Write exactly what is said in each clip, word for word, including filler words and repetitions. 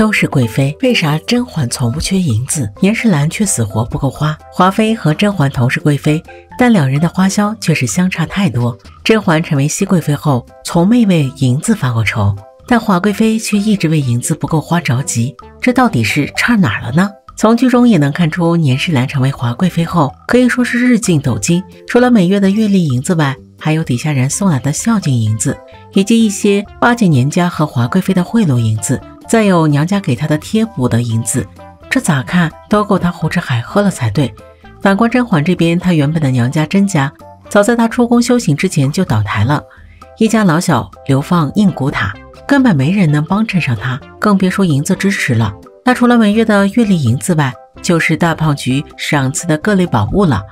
都是贵妃，为啥甄嬛从不缺银子？严世兰却死活不够花。华妃和甄嬛同是贵妃，但两人的花销却是相差太多。甄嬛成为熹贵妃后，从没为银子发过愁，但华贵妃却一直为银子不够花着急，这到底是差哪儿了呢？ 从剧中也能看出，年世兰成为华贵妃后，可以说是日进斗金。除了每月的月例银子外，还有底下人送来的孝敬银子，以及一些巴结娘家和华贵妃的贿赂银子，再有娘家给她的贴补的银子。这咋看都够她胡吃海喝了才对。反观甄嬛这边，她原本的娘家甄家，早在她出宫修行之前就倒台了，一家老小流放硬骨塔，根本没人能帮衬上她，更别说银子支持了。 那除了每月的月例银子外，就是大胖菊赏赐的各类宝物了。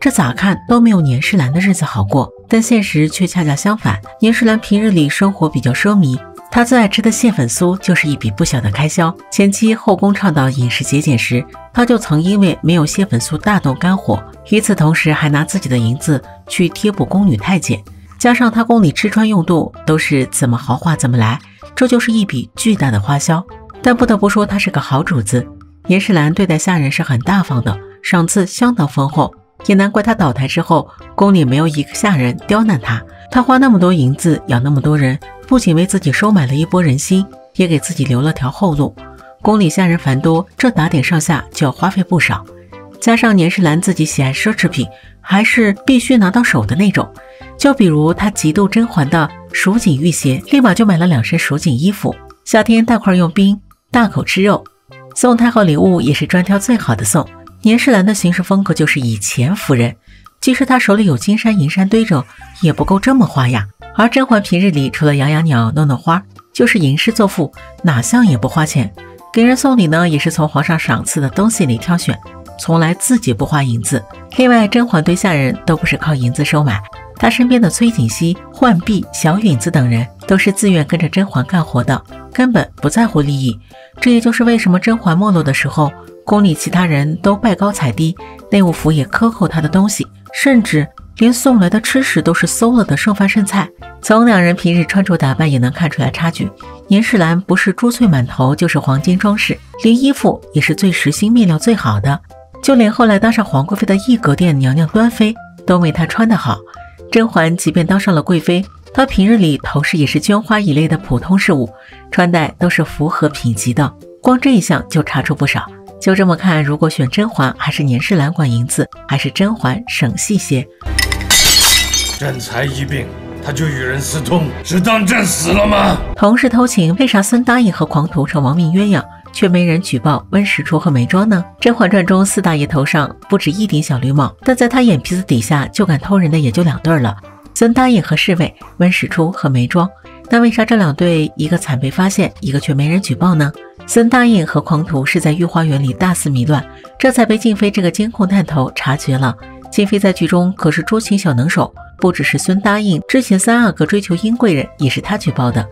这咋看都没有年世兰的日子好过，但现实却恰恰相反。年世兰平日里生活比较奢靡，她最爱吃的蟹粉酥就是一笔不小的开销。前期后宫倡导饮食节俭时，她就曾因为没有蟹粉酥大动肝火。与此同时，还拿自己的银子去贴补宫女太监，加上她宫里吃穿用度都是怎么豪华怎么来，这就是一笔巨大的花销。 但不得不说，她是个好主子。严世兰对待下人是很大方的，赏赐相当丰厚，也难怪她倒台之后，宫里没有一个下人刁难她。她花那么多银子养那么多人，不仅为自己收买了一波人心，也给自己留了条后路。宫里下人繁多，这打点上下就要花费不少。加上严世兰自己喜爱奢侈品，还是必须拿到手的那种。就比如她嫉妒甄嬛的蜀锦玉鞋，立马就买了两身蜀锦衣服，夏天大块用冰。 大口吃肉，送太后礼物也是专挑最好的送。年世兰的行事风格就是以钱服人，即使她手里有金山银山堆着，也不够这么花样。而甄嬛平日里除了养养鸟、弄弄花，就是吟诗作赋，哪项也不花钱。给人送礼呢，也是从皇上赏赐的东西里挑选，从来自己不花银子。另外，甄嬛对下人都不是靠银子收买，她身边的崔槿汐、浣碧、小允子等人都是自愿跟着甄嬛干活的。 根本不在乎利益，这也就是为什么甄嬛没落的时候，宫里其他人都拜高踩低，内务府也克扣她的东西，甚至连送来的吃食都是馊了的剩饭剩菜。从两人平日穿着打扮也能看出来差距，年世兰不是珠翠满头就是黄金装饰，连衣服也是最实心面料最好的，就连后来当上皇贵妃的一格殿娘娘端妃都没她穿得好。甄嬛即便当上了贵妃。 她平日里头饰也是绢花一类的普通事物，穿戴都是符合品级的，光这一项就差出不少。就这么看，如果选甄嬛还是年世兰管银子，还是甄嬛省细些。朕才一病，他就与人私通，是当朕死了吗？同是偷情，为啥孙答应和狂徒成亡命鸳鸯，却没人举报温实初和眉庄呢？《甄嬛传》中四大爷头上不止一顶小绿帽，但在他眼皮子底下就敢偷人的也就两对了。 孙答应和侍卫，温实初和眉庄，那为啥这两对一个惨被发现，一个却没人举报呢？孙答应和狂徒是在御花园里大肆迷乱，这才被静妃这个监控探头察觉了。静妃在剧中可是捉情小能手，不只是孙答应，之前三阿哥追求殷贵人也是他举报的。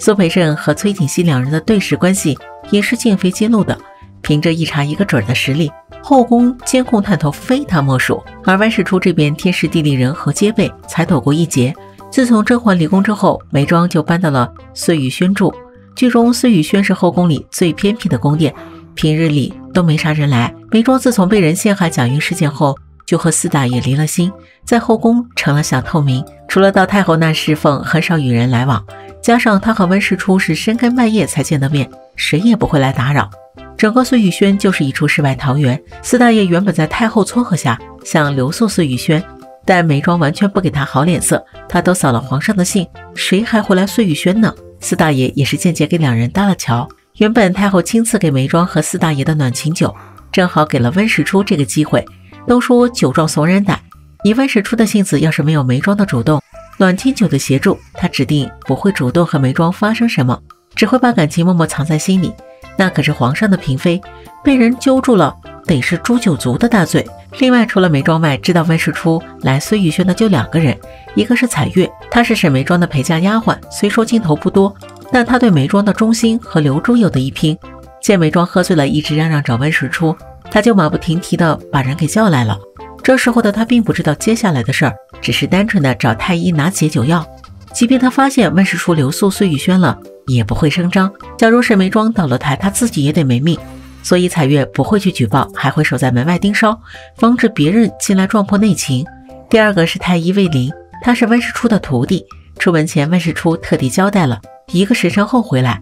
苏培盛和崔槿汐两人的对视关系也是静妃揭露的。凭着一查一个准的实力，后宫监控探头非他莫属。 而温实初这边天时地利人和皆备，才躲过一劫。自从甄嬛离宫之后，眉庄就搬到了碎玉轩住。剧中碎玉轩是后宫里最偏僻的宫殿，平日里都没啥人来。眉庄自从被人陷害贾云事件后，就和四大爷离了心，在后宫成了小透明。除了到太后那侍奉，很少与人来往。加上她和温实初是深更半夜才见的面，谁也不会来打扰。 整个碎玉轩就是一处世外桃源。四大爷原本在太后撮合下想留宿碎玉轩，但眉庄完全不给他好脸色。他都扫了皇上的兴，谁还回来碎玉轩呢？四大爷也是间接给两人搭了桥。原本太后亲赐给眉庄和四大爷的暖情酒，正好给了温实初这个机会。都说酒壮怂人胆，以温实初的性子，要是没有眉庄的主动，暖情酒的协助，他指定不会主动和眉庄发生什么，只会把感情默默藏在心里。 那可是皇上的嫔妃，被人揪住了，得是诛九族的大罪。另外，除了眉庄外，知道温实初来碎玉轩的就两个人，一个是彩月，她是沈眉庄的陪嫁丫鬟，虽说镜头不多，但她对眉庄的忠心和留珠有的一拼。见眉庄喝醉了，一直嚷嚷找温实初，她就马不停蹄的把人给叫来了。这时候的她并不知道接下来的事儿，只是单纯的找太医拿解酒药。即便他发现温实初留宿碎玉轩了，也不会声张。假如沈眉庄倒了台，他自己也得没命。所以彩月不会去举报，还会守在门外盯梢，防止别人进来撞破内情。第二个是太医卫林，他是温实初的徒弟。出门前，温实初特地交代了一个时辰后回来。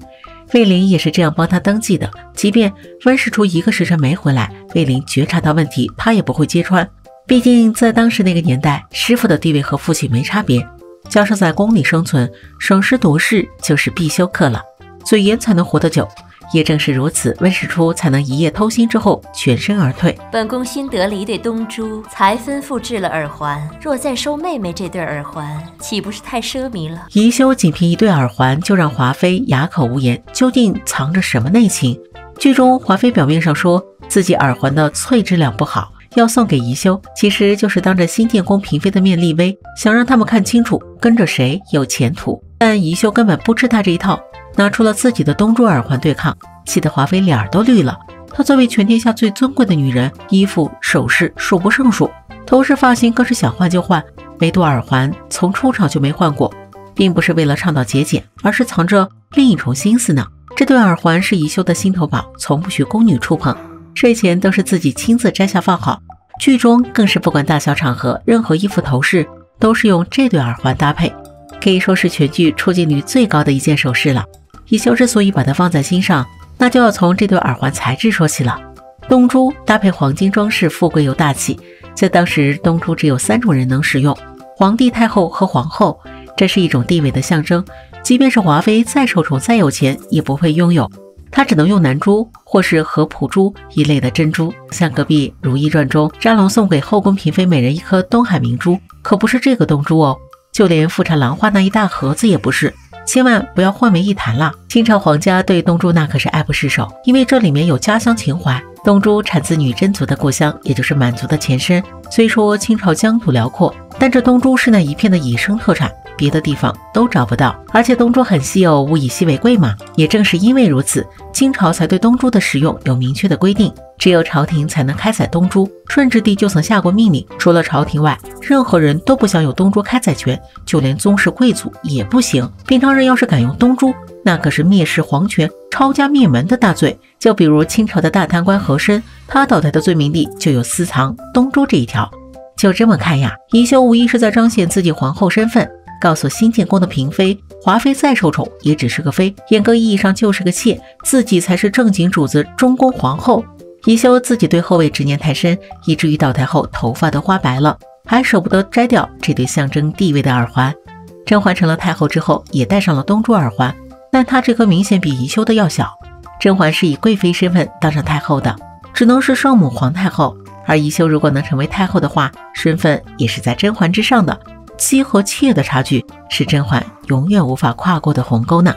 卫林也是这样帮他登记的。即便温实初一个时辰没回来，卫林觉察到问题，他也不会揭穿。毕竟在当时那个年代，师傅的地位和父亲没差别，加上在宫里生存，省师读事就是必修课了。嘴严才能活得久，也正是如此，温实初才能一夜偷心之后全身而退。本宫新得了一对东珠，才吩咐制了耳环。若再收妹妹这对耳环，岂不是太奢靡了？宜修仅凭一对耳环就让华妃哑口无言，究竟藏着什么内情？剧中华妃表面上说自己耳环的翠质量不好，要送给宜修，其实就是当着新建宫嫔妃的面立威，想让他们看清楚跟着谁有前途。但宜修根本不吃他这一套，拿出了自己的东珠耳环对抗，气得华妃脸都绿了。她作为全天下最尊贵的女人，衣服首饰数不胜数，头饰发型更是想换就换，唯独耳环从出场就没换过，并不是为了倡导节俭，而是藏着另一种心思呢。这对耳环是宜修的心头宝，从不许宫女触碰，睡前都是自己亲自摘下放好。剧中更是不管大小场合，任何衣服头饰都是用这对耳环搭配，可以说是全剧出镜率最高的一件首饰了。宜修之所以把它放在心上，那就要从这对耳环材质说起了。东珠搭配黄金装饰，富贵又大气。在当时，东珠只有三种人能使用：皇帝、太后和皇后。这是一种地位的象征，即便是华妃再受宠、再有钱，也不会拥有。她只能用南珠或是合浦珠一类的珍珠。像隔壁《如懿传》中，扎龙送给后宫嫔妃每人一颗东海明珠，可不是这个东珠哦，就连富察兰花那一大盒子也不是。千万不要混为一谈了。清朝皇家对东珠那可是爱不释手，因为这里面有家乡情怀。东珠产自女真族的故乡，也就是满族的前身。虽说清朝疆土辽阔，但这东珠是那一片的野生特产，别的地方都找不到。而且东珠很稀有，物以稀为贵嘛。也正是因为如此，清朝才对东珠的使用有明确的规定，只有朝廷才能开采东珠。顺治帝就曾下过命令，除了朝廷外，任何人都不享有东珠开采权，就连宗室贵族也不行。平常人要是敢用东珠，那可是蔑视皇权、抄家灭门的大罪。就比如清朝的大贪官和珅，他倒台的罪名里就有私藏东珠这一条。就这么看呀，宜修无疑是在彰显自己皇后身份，告诉新建宫的嫔妃，华妃再受宠也只是个妃，严格意义上就是个妾，自己才是正经主子中宫皇后。宜修自己对后位执念太深，以至于倒台后头发都花白了，还舍不得摘掉这对象征地位的耳环。甄嬛成了太后之后，也戴上了东珠耳环，但她这颗明显比宜修的要小。甄嬛是以贵妃身份当上太后的，只能是圣母皇太后，而宜修如果能成为太后的话，身份也是在甄嬛之上的。妻和妾的差距是甄嬛永远无法跨过的鸿沟呢。